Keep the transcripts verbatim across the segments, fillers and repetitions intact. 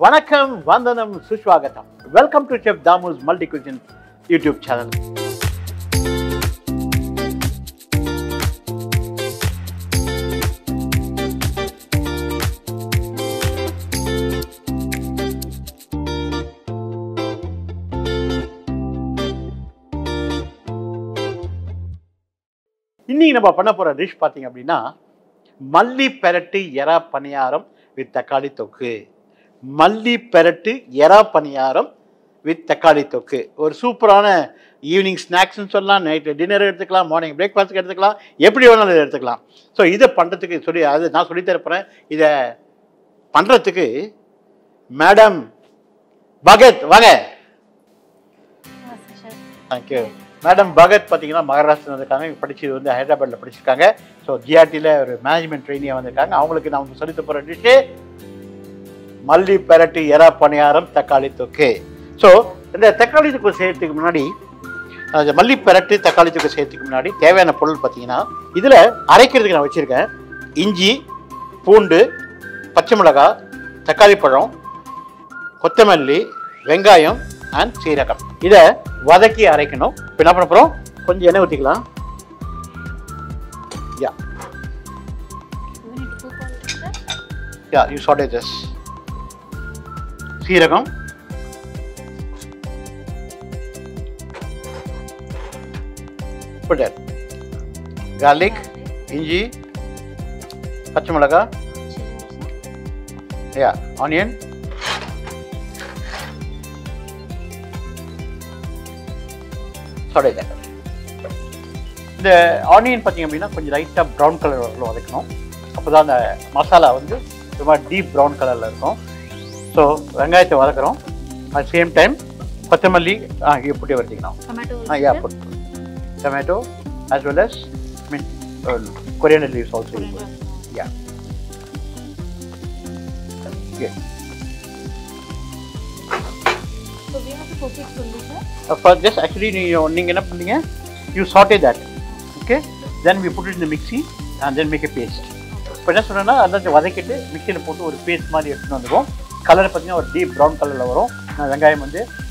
Vanakkam, Vandanam, Suswagatam. Welcome to Chef Damu's Multicuisine YouTube channel. Today, we will make a dish called Malli Perattu Eral Paniyaram with Thakkali Thokku. Malli Perattu Eral Paniyaram with Thakkali Thokku. Or super evening snacks and night dinner, morning breakfast, everyone else. So, this is the Pandratiki. Madam, Bhagat, Vange. Thank you. Madam Bhagat Patina Maharashtra coming, particularly the Hyderabad Pratishkanga. So G R T management trainee on the Kanga, Amalakam Solitaparadish, Malli Perattu Eral Paniyaram, Thakkali Thokku. So the Thakkali Thokku say to Munadi, the Malli Perattu Thakkali Thokku say to Munadi, Tavana Pol Patina, either Arakirka Vichirka, Inji, Pundu, Pachamalaga, Thakali Padon, Kotamalli, Vengayam, and Sirakam. Either Vadaki Arakano. Pinapro, Conjanautila. Yeah. We need to cook all this, sir? Yeah, you saute this. Seeragam. Put that. Garlic, inji, pachamalaga. Yeah, onion. The onion is light brown color. The masala is deep brown color. So, at the same time, kothimali, ah, you put everything now. Tomato, ah, yeah, put tomato as well as I mean, uh, coriander leaves also. Coriander. Yeah. Okay. So, we have to cook it fully, sir? Uh, for this, actually, you, you saute that. Okay? Then we put it in the mixie and then make a paste. If you want to mix it, put a paste. The color is deep brown color. It is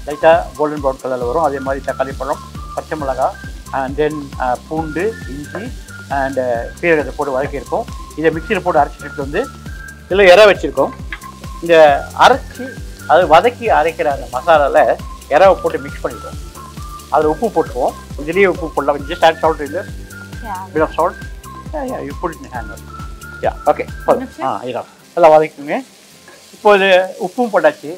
light golden brown color. It is light golden brown color. And then poondu, inchi, and pear. This mixie is arranged. அது வதக்கி அரைக்கிற அந்த மசாலால எறாவை போட்டு mix பண்ணிடுவோம். அது உப்பு போடுவோம். இதுலயே உப்பு போடலாம். Just add salt in there. Yeah. Bit of salt. Yeah, yeah, you put it in hand. Yeah, okay. ஆ, இதோ. நல்லா வதக்கிடுங்க. இப்போ உப்பு போட்டாச்சு.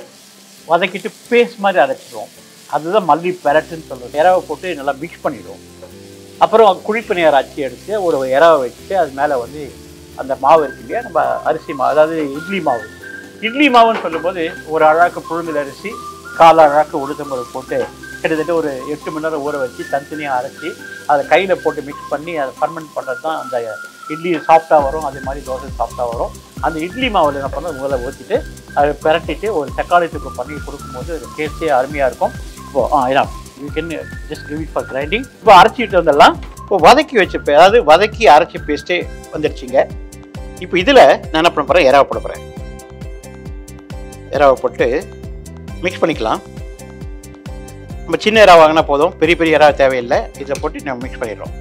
வதக்கிட்டு பேஸ்ட் மாதிரி அரைச்சிடுவோம். அதுதான் மல்லி பெரட்டுன்னு சொல்றோம். எறாவை போட்டு நல்லா mix பண்ணிடுவோம். அப்புறம் குழிப்பணியார அச்சி எடுத்து ஒரு எறாவை வச்சிட்டு அது மேல வந்து அந்த மாவு இருக்குல்ல நம்ம அரிசி மாவு அதாவது இட்லி மாவு Idli Mavan Solomode, or Araka Purmilarisi, Kala Raka Udamur Pote, headed over a Yetimunar over a cheese, Tanzania Arasi, or a kind of pot mixed punny as ferment patata and the Idli soft tower on the Maridos soft tower, and the Idli Mavan upon the Mula Votite, or Paratite or Sakari to Company, Purukumoto, K C, Army Arcom. Oh, enough. You can just give it for grinding. Arch it on the lamp, Vadaki Vachapera, Vadaki Archi Paste on the Chinga. If Idila, Nana Propera, Era Propera. எறாவை போட்டு mix பண்ணிக்கலாம். நம்ம சின்ன எறாவை வாங்குனா போதும், பெரிய பெரிய எறாவை தேவையில்லை. இத போட்டு நம்ம mix பண்ணிரோம்.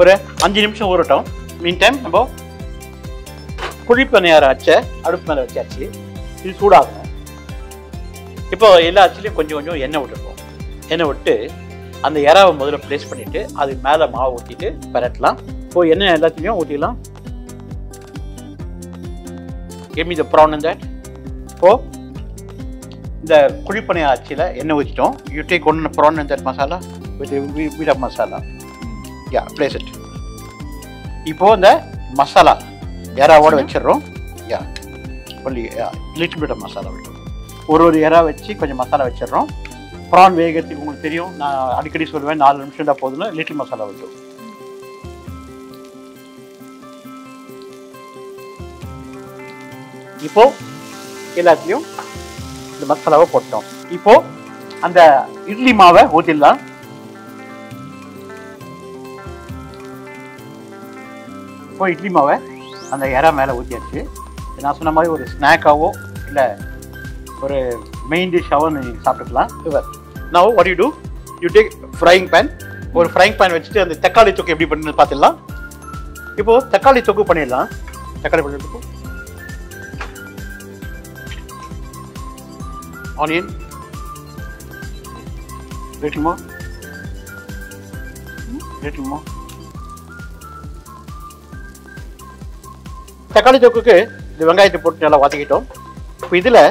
ஒரு அஞ்சு நிமிஷம் ஊறட்டும். மீன் டைம் நம்ம குழிப்பணியார அச்சை அடுப்பு மேல வச்சாச்சு. இது சூடாகும். இப்போ எல்லா அச்சிலயும் கொஞ்சம் கொஞ்சம் எண்ணெய் விட்டுறோம். எண்ணெய் விட்டு அந்த எறாவை முதல்ல ப்ளேஸ் பண்ணிட்டு அது மேல மாவு ஊத்திட்டு பரட்டலாம். சோ எண்ணெய் எல்லாத்தையும் ஊத்திடலாம். Give me the prawn in that. So, the kulipane you take one prawn in that masala with a bit of masala. Yeah, place it. Now the masala. Yara water vechirrom. Yeah, only a little bit of masala. Oru yara vechi konjam masala vechirrom. Prawn vegathi ungalku theriyum. Na adikadi solven four nimisham da poduna little masala vechirrom. இப்போ எல்லாத்தையும் இந்த மசாலாவை போட்டோம். இப்போ அந்த இட்லி மாவை ஊத்திடலாம். இப்போ இட்லி மாவை அந்த எறா மேல ஊத்தியாச்சு. நான் சொன்ன மாதிரி ஒரு ஸ்நாக்காவோ இல்ல ஒரு மெயின் டிஷ்ஷாவோ நீ சாப்பிட்டுக்கலாம். Now what you do, you take frying pan, ஒரு ஃப்ரைங் பேன் வச்சுட்டு அந்த தக்காளி தொக்கு எப்படி பண்ணுறது பார்த்துடலாம். இப்போது தக்காளி தொக்கு பண்ணிடலாம். தக்காளி தொக்கு, onion, little more, little more. தக்காளி தொக்குக்கு இது வெங்காயத்தை போட்டு நல்லா வதக்கிட்டோம். இப்போ இதில்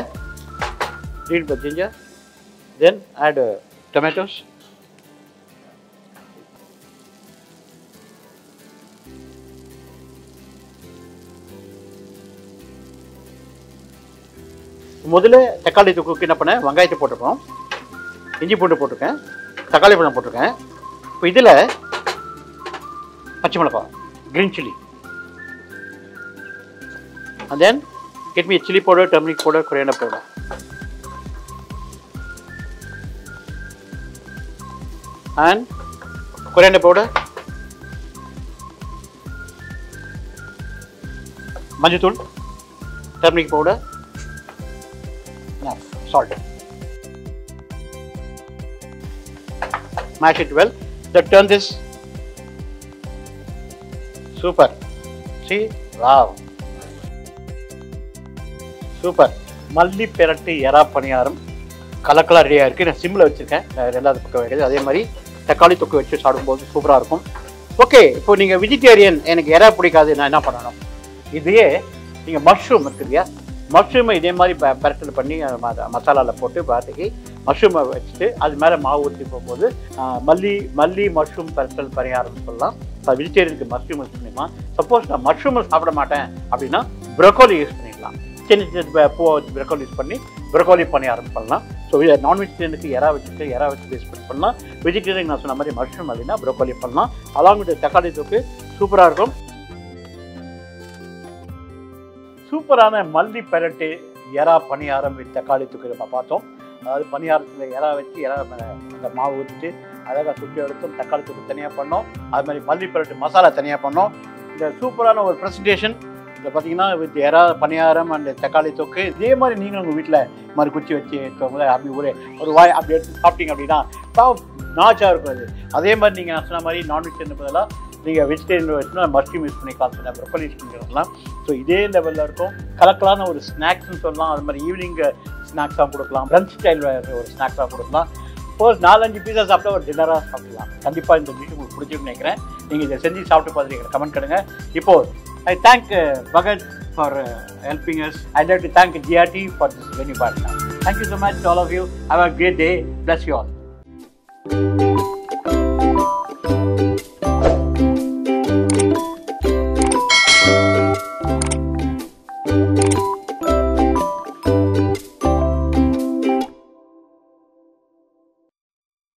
green the ginger, then add uh, tomatoes, முதல்ல தக்காளி தொக்குக்கு என்ன பண்ணேன், வெங்காயத்தை போட்டுப்போம், இஞ்சி பூண்டு போட்டிருக்கேன், தக்காளி பழம் போட்டிருக்கேன். இப்போ இதில் பச்சை மிளகாய், green chilli, and then get me chili powder, turmeric powder, coriander powder. And coriander powder, manjathul, turmeric powder, enough, salt. Mash it well. Then turn this. Super. See? Wow. Super. Malli Perattu Eral Paniyaram. கலக்கலா ரெடியாக இருக்குது. நான் சிம்மில் வச்சுருக்கேன், ரெண்டாவது பக்கம் வைக்கிறது. அதே மாதிரி தக்காளி தொக்கு வச்சு சாப்பிடும்போது சூப்பராக இருக்கும். ஓகே, இப்போது நீங்கள் வெஜிடேரியன், எனக்கு எறா பிடிக்காது, நான் என்ன பண்ணணும், இதையே நீங்கள் மஷ்ரூம் இருக்குது இல்லையா, மஷ்ரூமை இதே மாதிரி பரட்டல் பண்ணி மசாலாவில் போட்டு பார்த்துக்கி மஷ்ரூமை வச்சுட்டு அது மேலே மாவு ஊற்றி போகும்போது மல்லி மல்லி மஷ்ரூம் பரட்டல் பணியாரம்னு சொல்லலாம். இப்போ வெஜிடேரியனுக்கு மஷ்ரூம் யூஸ் பண்ணிக்கலாம். சப்போஸ் நான் மஷ்ரூமை சாப்பிட மாட்டேன் அப்படின்னா ப்ரொக்கோலி யூஸ் பண்ணிக்கலாம். சின்ன சின்ன பூ ப்ரொக்கோலி யூஸ் பண்ணி ப்ரொக்கோலி பணியாரம் பண்ணலாம். ஸோ நான் வெஜிடேரியனுக்கு எறா வச்சுட்டு எறா வச்சு பேஸ் பண்ணி பண்ணலாம். வெஜிடேரியனுக்கு நான் சொன்ன மாதிரி மஷ்ரூம் அப்படின்னா ப்ரொக்கோலி பண்ணலாம். அலாங் வித் தக்காளி தொக்கு சூப்பராக இருக்கும். சூப்பரான மல்லி பெரட்டு எறா பணியாரம் வித் தக்காளி தொக்கு நம்ம பார்த்தோம். அதாவது பணியாரத்தில் எறா வச்சு எறா அந்த மாவு ஊற்றிட்டு அழகாக சுற்றி எடுத்தோம். தக்காளி தொக்கு தனியாக பண்ணோம். அது மாதிரி மல்லி பெரட்டு மசாலா தனியாக பண்ணோம். இந்த சூப்பரான ஒரு ப்ரெசன்டேஷன் இதில் பார்த்தீங்கன்னா வித் எறா பணியாரம் அண்ட் தக்காளி தொக்கு. இதே மாதிரி நீங்களும் உங்கள் வீட்டில் இது மாதிரி குச்சி வச்சு இருக்கவங்கள அப்படி ஒரு ஒரு வாய் அப்படி எடுத்து சாப்பிட்டீங்க அப்படின்னா நாச்சாக இருக்கும் அது. அதே மாதிரி நீங்கள் நான் சொன்ன மாதிரி நான்வெஜ் பதிலாக நீங்கள் வெஜிடேரியன் வச்சுன்னா மஷ்ரூம் யூஸ் பண்ணி காசு ப்ரொக்கோலி யூஸ் பண்ணிக்கலாம். ஸோ இதே லெவலில் இருக்கும். கலக்கலான ஒரு ஸ்நாக்ஸ்ன்னு சொல்லலாம். அது மாதிரி ஈவினிங் ஸ்நாக்ஸாக கொடுக்கலாம், லன்ச் ஸ்டைல் ஒரு ஸ்நாக்ஸாக கொடுக்கலாம். ஒரு நாலஞ்சு பீஸா சாப்பிட்டா ஒரு டின்னராக சாப்பிடலாம். கண்டிப்பாக இந்த டிஷ் உங்களுக்கு பிடிச்சிருக்குன்னு நினைக்கிறேன். நீங்கள் இதை செஞ்சு சாப்பிட்டு பார்த்துருக்கீங்க, கமெண்ட் கடுங்க. இப்போது I thank Bhagat for helping us. I like to thank GRT for this venue partner. Thank you so much to all of you. Have a great day. Bless you all.